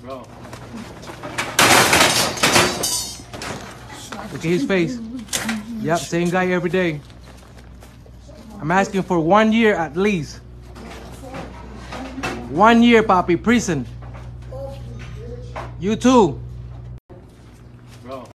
Bro. Look at his face. Yep, same guy every day. I'm asking for 1 year at least. 1 year, Papi, prison. You too.